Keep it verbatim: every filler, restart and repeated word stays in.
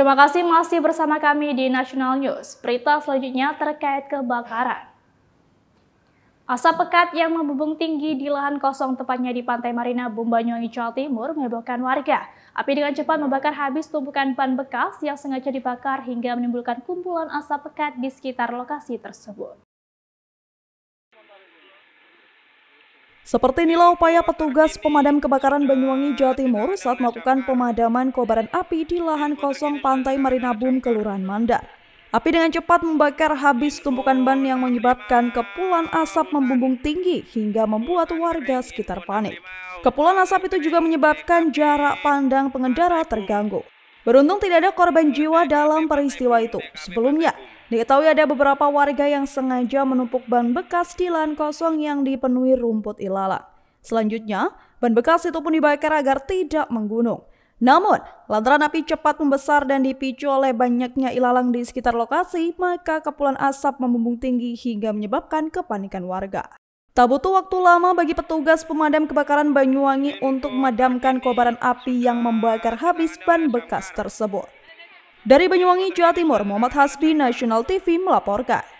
Terima kasih masih bersama kami di National News. Berita selanjutnya terkait kebakaran. Asap pekat yang membumbung tinggi di lahan kosong tepatnya di Pantai Marina Bumbanyong, Icual Timur menghebohkan warga. Api dengan cepat membakar habis tumpukan ban bekas yang sengaja dibakar hingga menimbulkan kumpulan asap pekat di sekitar lokasi tersebut. Seperti inilah upaya petugas pemadam kebakaran Banyuwangi, Jawa Timur saat melakukan pemadaman kobaran api di lahan kosong Pantai Marina Boom, Kelurahan Mandar. Api dengan cepat membakar habis tumpukan ban yang menyebabkan kepulan asap membumbung tinggi hingga membuat warga sekitar panik. Kepulan asap itu juga menyebabkan jarak pandang pengendara terganggu. Beruntung tidak ada korban jiwa dalam peristiwa itu. Sebelumnya, diketahui ada beberapa warga yang sengaja menumpuk ban bekas di lahan kosong yang dipenuhi rumput ilalang. Selanjutnya, ban bekas itu pun dibakar agar tidak menggunung. Namun, lantaran api cepat membesar dan dipicu oleh banyaknya ilalang di sekitar lokasi, maka kepulan asap membumbung tinggi hingga menyebabkan kepanikan warga. Tak butuh waktu lama bagi petugas pemadam kebakaran Banyuwangi untuk memadamkan kobaran api yang membakar habis ban bekas tersebut. Dari Banyuwangi, Jawa Timur, Muhammad Hasbi, Nasional T V melaporkan.